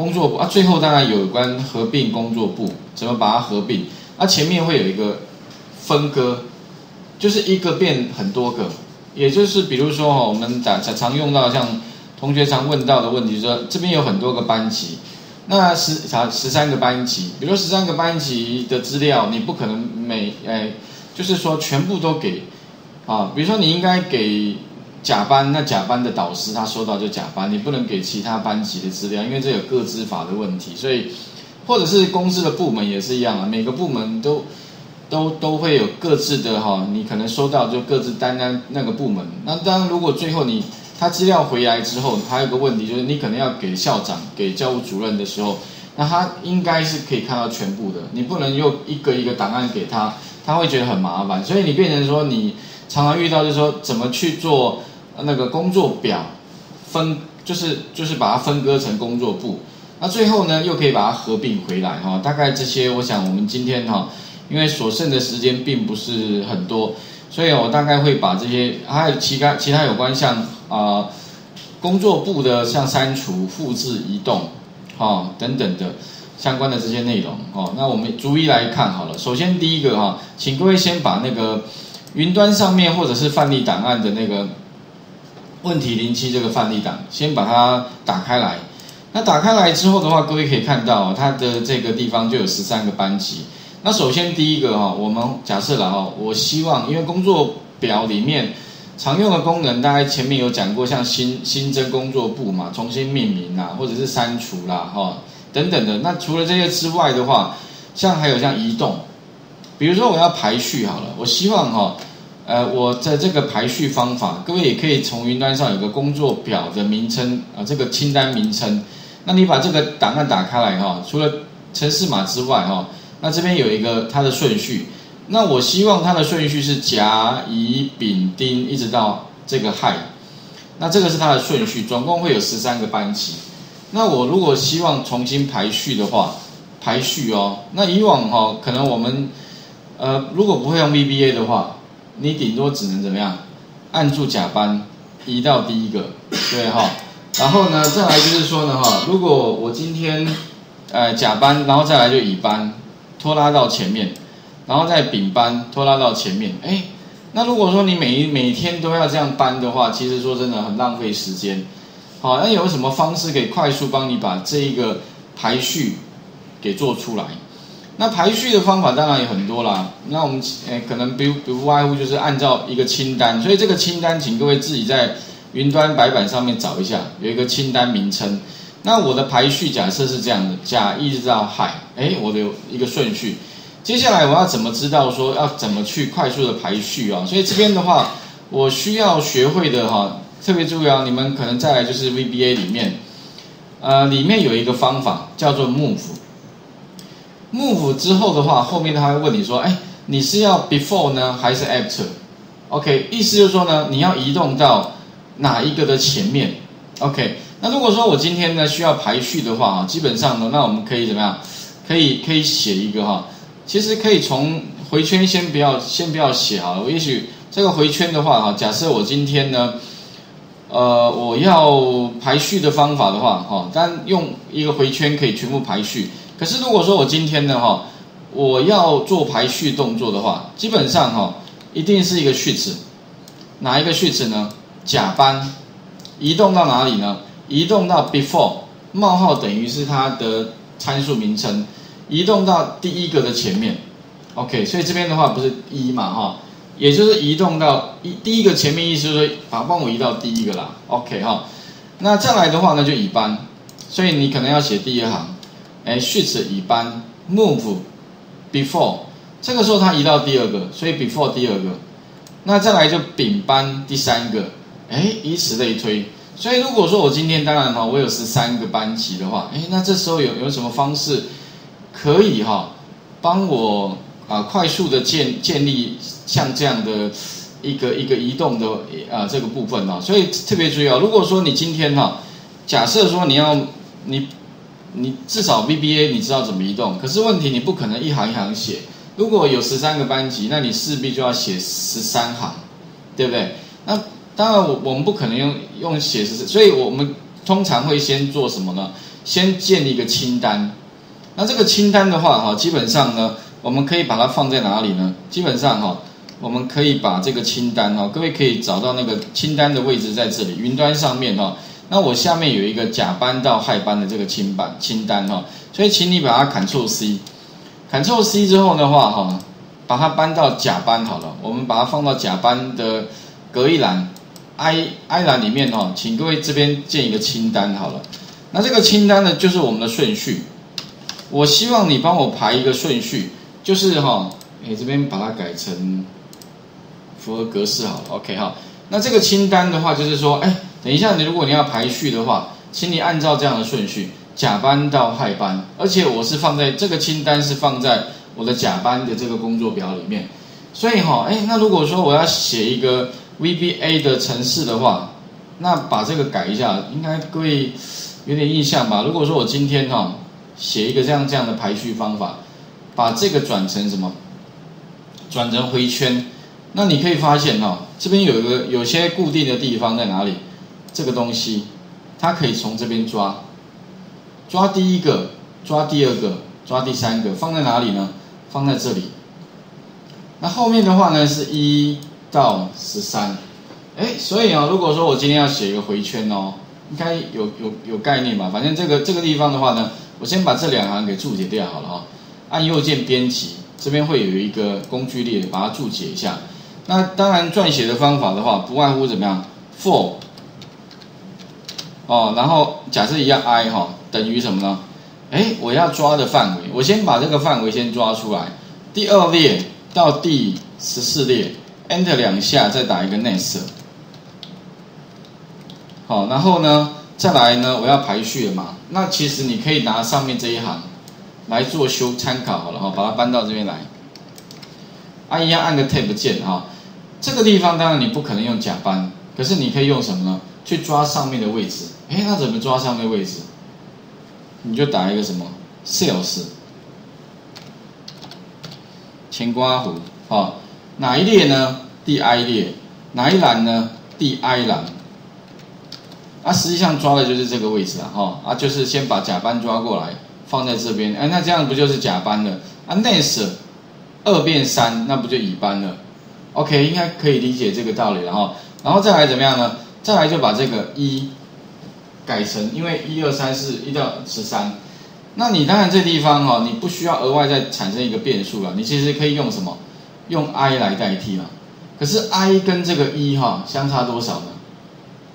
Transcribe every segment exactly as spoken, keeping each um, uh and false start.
工作部啊，最后当然有关合并工作部怎么把它合并，啊前面会有一个分割，就是一个变很多个，也就是比如说我们打常常用到像同学常问到的问题说，这边有很多个班级，那十啊十三个班级，比如十三个班级的资料你不可能每哎就是说全部都给啊，比如说你应该给。 甲班那甲班的导师他收到就甲班，你不能给其他班级的资料，因为这有个资法的问题，所以或者是公司的部门也是一样啊，每个部门都都都会有各自的哈、哦，你可能收到就各自单单那个部门。那当然，如果最后你他资料回来之后，还有个问题就是你可能要给校长、给教务主任的时候，那他应该是可以看到全部的，你不能又一个一个档案给他，他会觉得很麻烦，所以你变成说你常常遇到就是说怎么去做。 那个工作表分就是就是把它分割成工作部，那最后呢又可以把它合并回来哈、哦。大概这些，我想我们今天哈、哦，因为所剩的时间并不是很多，所以我大概会把这些还有其他其他有关像啊、呃、工作部的像删除、复制、移动哈、哦、等等的相关的这些内容哦。那我们逐一来看好了。首先第一个哈、哦，请各位先把那个云端上面或者是范例档案的那个。 问题零七这个范例档，先把它打开来。那打开来之后的话，各位可以看到、哦、它的这个地方就有十三个班级。那首先第一个哈、哦，我们假设了哈、哦，我希望因为工作表里面常用的功能，大概前面有讲过，像新新增工作簿嘛，重新命名啦，或者是删除啦，哈、哦、等等的。那除了这些之外的话，像还有像移动，比如说我要排序好了，我希望哈、哦。 呃，我在这个排序方法，各位也可以从云端上有个工作表的名称啊、呃，这个清单名称。那你把这个档案打开来哈、哦，除了程式码之外哈、哦，那这边有一个它的顺序。那我希望它的顺序是甲、乙、丙、丁，一直到这个亥。那这个是它的顺序，总共会有十三个班级。那我如果希望重新排序的话，排序哦，那以往哈、哦，可能我们呃如果不会用 V B A 的话。 你顶多只能怎么样？按住甲班，移到第一个，对哈、哦。然后呢，再来就是说呢哈，如果我今天呃甲班，然后再来就乙班，拖拉到前面，然后再丙班拖拉到前面。哎，那如果说你每每天都要这样搬的话，其实说真的很浪费时间。好、哦，那有什么方式可以快速帮你把这一个排序给做出来？ 那排序的方法当然有很多啦，那我们诶可能不不外乎就是按照一个清单，所以这个清单请各位自己在云端白板上面找一下，有一个清单名称。那我的排序假设是这样的，甲一直到亥，诶，我的有一个顺序。接下来我要怎么知道说要怎么去快速的排序啊？所以这边的话，我需要学会的哈、啊，特别重要，你们可能再来就是 V B A 里面，呃，里面有一个方法叫做 move。 move 之后的话，后面他会问你说，哎，你是要 before 呢，还是 after？OK， 意思就是说呢，你要移动到哪一个的前面 ？OK， 那如果说我今天呢需要排序的话，基本上呢，那我们可以怎么样？可以可以写一个哈，其实可以从回圈先不要先不要写好了，我也许这个回圈的话哈，假设我今天呢，呃，我要排序的方法的话哈，但用一个回圈可以全部排序。 可是如果说我今天呢哈，我要做排序动作的话，基本上哈一定是一个序词，哪一个序词呢？甲班移动到哪里呢？移动到 before 冒号等于是它的参数名称，移动到第一个的前面。OK， 所以这边的话不是一嘛哈，也就是移动到一第一个前面，意思就是把帮我移到第一个啦。OK 哈，那再来的话呢就乙班，所以你可能要写第一行。 哎，序词乙班 move before， 这个时候它移到第二个，所以 before 第二个，那再来就丙班第三个，哎，以此类推。所以如果说我今天当然哈，我有十三个班级的话，哎，那这时候有有什么方式可以哈、哦，帮我啊、呃、快速的建建立像这样的一个一个移动的啊、呃、这个部分啊、哦，所以特别注意啊、哦，如果说你今天哈、哦，假设说你要你。 你至少 V B A 你知道怎么移动，可是问题你不可能一行一行写。如果有十三个班级，那你势必就要写十三行，对不对？那当然我，我我们不可能用用写十，所以我们通常会先做什么呢？先建立一个清单。那这个清单的话，哈，基本上呢，我们可以把它放在哪里呢？基本上哈，我们可以把这个清单哈，各位可以找到那个清单的位置在这里，云端上面哈。那我下面有一个甲班到亥班的这个清单清单哈，所以请你把它 Control C，Control C 之后的话哈，把它搬到甲班好了，我们把它放到甲班的隔一栏。 I I 栏里面哈，请各位这边建一个清单好了。那这个清单呢，就是我们的顺序。我希望你帮我排一个顺序，就是哈，哎这边把它改成符合格式好了。OK 哈。那这个清单的话，就是说，哎，等一下你如果你要排序的话，请你按照这样的顺序，甲班到亥班，而且我是放在这个清单是放在我的甲班的这个工作表里面。所以哈，哎，那如果说我要写一个 V B A 的程式的话，那把这个改一下，应该各位有点印象吧？如果说我今天哈、哦、写一个这样这样的排序方法，把这个转成什么？转成回圈，那你可以发现哈、哦，这边有一个有些固定的地方在哪里？这个东西它可以从这边抓，抓第一个，抓第二个，抓第三个，放在哪里呢？放在这里。那后面的话呢是一。 到十三，哎，所以啊、哦，如果说我今天要写一个回圈哦，应该有有有概念吧？反正这个这个地方的话呢，我先把这两行给注解掉好了啊、哦。按右键编辑，这边会有一个工具列，把它注解一下。那当然撰写的方法的话，不外乎怎么样 ？for 哦，然后假设一样 i 哈、哦，等于什么呢？哎，我要抓的范围，我先把这个范围先抓出来。第二列到第十四列。 Enter 两下，再打一个 Next。好，然后呢，再来呢，我要排序了嘛。那其实你可以拿上面这一行来做修参考好了哈，把它搬到这边来。啊，一样按个 Tab 键哈。这个地方当然你不可能用甲班，可是你可以用什么呢？去抓上面的位置。哎，那怎么抓上面的位置？你就打一个什么 Sales 前刮弧啊。 哪一列呢？第 I 列，哪一栏呢？第 I 栏。啊，实际上抓的就是这个位置啊，哈，啊，就是先把甲班抓过来，放在这边，哎，那这样不就是甲班了？啊 ，next 二变三，那不就乙班了 ？OK， 应该可以理解这个道理了哈。然后再来怎么样呢？再来就把这个一改成，因为一二三四一到十三，那你当然这地方哈、哦，你不需要额外再产生一个变数了，你其实可以用什么？ 用 i 来代替嘛，可是 i 跟这个一哈相差多少呢？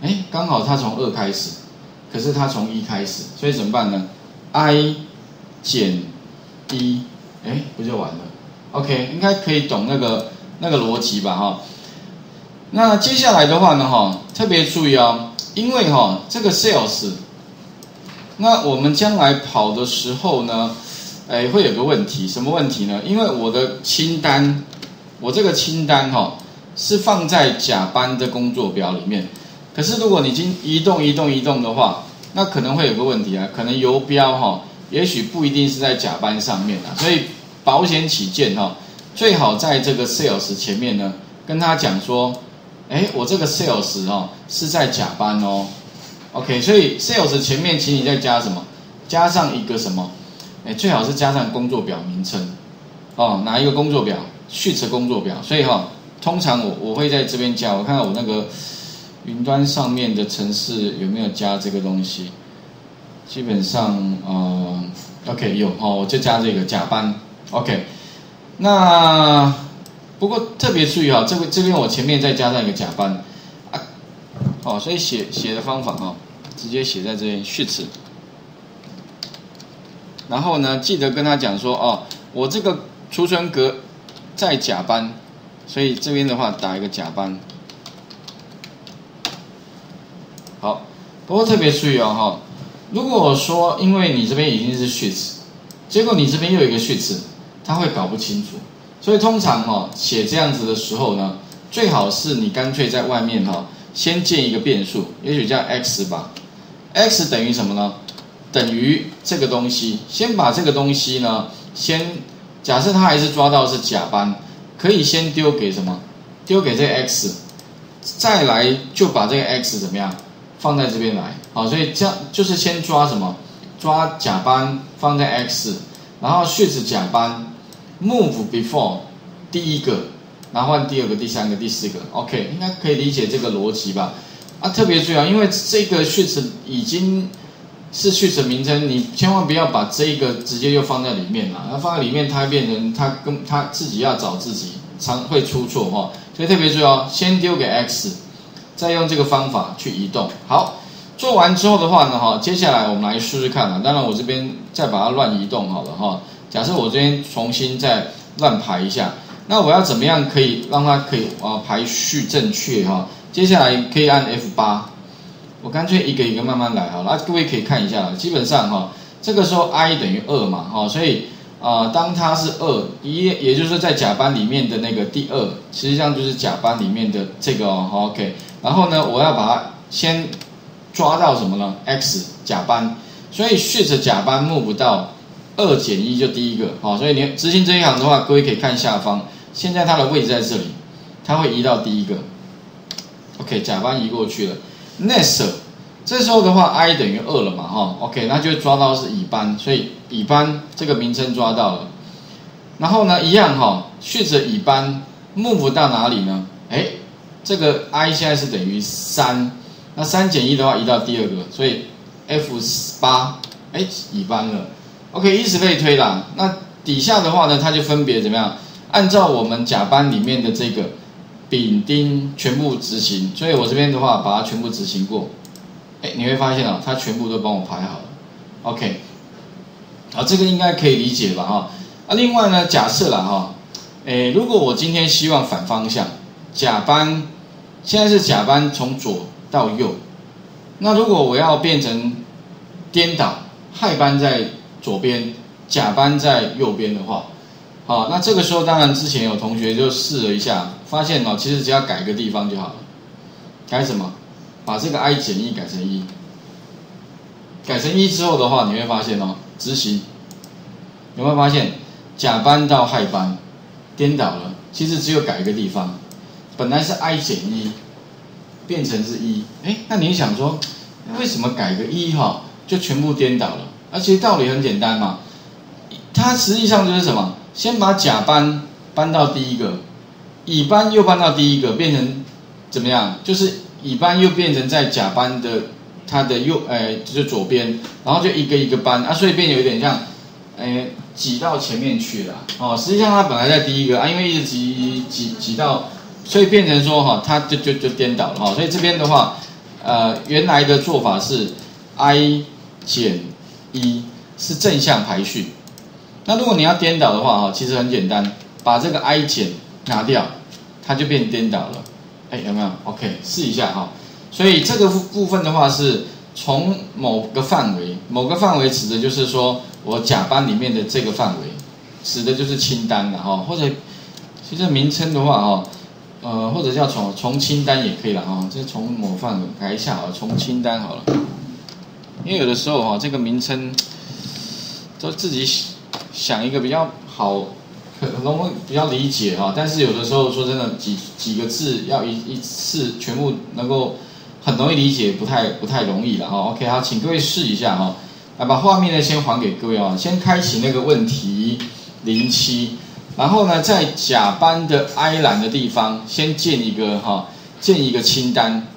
哎，刚好它从二开始，可是它从一开始，所以怎么办呢 ？i 减一，哎，不就完了 ？OK， 应该可以懂那个那个逻辑吧？哈。那接下来的话呢，哈，特别注意哦，因为哈这个 sales， 那我们将来跑的时候呢，哎，会有个问题，什么问题呢？因为我的清单。 我这个清单哈、哦、是放在甲班的工作表里面，可是如果你经移动、移动、移动的话，那可能会有个问题啊，可能游标哈、哦，也许不一定是在甲班上面啊，所以保险起见哈、哦，最好在这个 sales 前面呢，跟他讲说，哎，我这个 sales 哦是在甲班哦 ，OK， 所以 sales 前面请你再加什么？加上一个什么？哎，最好是加上工作表名称，哦，哪一个工作表？ Sheets工作表，所以哈、哦，通常我我会在这边加。我看看我那个云端上面的程式有没有加这个东西，基本上呃 ，OK 有哦，我就加这个甲班 OK。那不过特别注意哈、哦，这个这边我前面再加上一个甲班啊，哦，所以写写的方法哈、哦，直接写在这边 Sheets。然后呢，记得跟他讲说哦，我这个储存格。 在甲班，所以这边的话打一个甲班。好，不过特别注意哦哈，如果我说因为你这边已经是 sheets， 结果你这边又有一个 sheets， 它会搞不清楚。所以通常哦写这样子的时候呢，最好是你干脆在外面哈、哦、先建一个变数，也许叫 x 吧 ，x 等于什么呢？等于这个东西，先把这个东西呢先。 假设他还是抓到是甲班，可以先丢给什么？丢给这个 x， 再来就把这个 x 怎么样放在这边来？好，所以这样就是先抓什么？抓甲班放在 X， 然后 shift 甲班 move before 第一个，然后换第二个、第三个、第四个 ，OK， 应该可以理解这个逻辑吧？啊，特别注意啊，因为这个 shift 已经是 shift 名称，你千万不要把这一个直接就放在里面了，那放在里面它变成它跟它自己要找自己，常会出错哈、哦，所以特别注意哦，先丢给 X， 再用这个方法去移动，好。 做完之后的话呢，哈，接下来我们来试试看啊。当然，我这边再把它乱移动好了哈。假设我这边重新再乱排一下，那我要怎么样可以让它可以啊排序正确哈？接下来可以按 F 八， 我干脆一个一个慢慢来好了。啊，各位可以看一下，基本上哈，这个时候 i 等于二嘛，哈，所以啊、呃，当它是二，一也就是在甲班里面的那个第二，实际上就是甲班里面的这个哦 ，OK。然后呢，我要把它先 抓到什么呢 ？X 甲班，所以 shift 甲班 move 到二减一就第一个，好，所以你执行这一行的话，各位可以看下方，现在它的位置在这里，它会移到第一个 ，OK， 甲班移过去了 ，next， 这时候的话 i 等于二了嘛，哈 ，OK， 那就抓到是乙班，所以乙班这个名称抓到了，然后呢，一样哈 ，shift 乙班 move 到哪里呢？哎，这个 i 现在是等于三。 那三减一的话移到第二个，所以 F 八 哎乙班了 ，OK， 以此类推啦。那底下的话呢，它就分别怎么样？按照我们甲班里面的这个丙丁全部执行，所以我这边的话把它全部执行过，哎你会发现哦，它全部都帮我排好了 ，OK， 好这个应该可以理解吧哈？啊另外呢假设啦哈，哎如果我今天希望反方向，甲班现在是甲班从左 到右，那如果我要变成颠倒，亥班在左边，甲班在右边的话，好，那这个时候当然之前有同学就试了一下，发现哦，其实只要改个地方就好了。改什么？把这个 i 减一改成一，改成一之后的话，你会发现哦，执行有没有发现甲班到亥班颠倒了？其实只有改一个地方，本来是 i 减一。 变成是一，哎，那你想说，为什么改个一哈就全部颠倒了？而且道理很简单嘛，它实际上就是什么？先把甲班搬到第一个，乙班又搬到第一个，变成怎么样？就是乙班又变成在甲班的它的右，哎，就是左边，然后就一个一个搬啊，所以变有点像，哎，挤到前面去了哦。实际上它本来在第一个啊，因为一直挤挤挤到。 所以变成说哈，它就就就颠倒了哈，所以这边的话，呃，原来的做法是 i 减一是正向排序。那如果你要颠倒的话哈，其实很简单，把这个 i 减拿掉，它就变颠倒了。哎、欸，有没有 ？OK， 试一下哈。所以这个部分的话是从某个范围，某个范围指的就是说我甲班里面的这个范围，指的就是清单了哈，或者其实名称的话哈。 呃，或者叫从从清单也可以了哈，这从某范围改一下啊，从清单好了，因为有的时候哈，这个名称都自己想一个比较好，可能会比较理解哈，但是有的时候说真的，几几个字要一一次全部能够很容易理解，不太不太容易了哈。OK， 好，请各位试一下哈，来把画面呢先还给各位啊，先开启那个问题零七。 然后呢，在甲班的 I 栏的地方，先建一个哈，建一个清单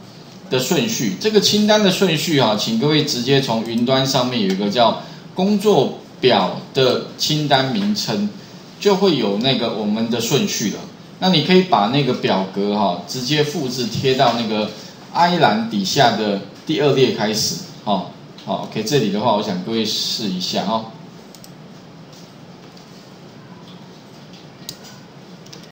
的顺序。这个清单的顺序哈，请各位直接从云端上面有一个叫工作表的清单名称，就会有那个我们的顺序了。那你可以把那个表格哈，直接复制贴到那个 I 栏底下的第二列开始。好，好 ，OK， 这里的话，我想各位试一下哈。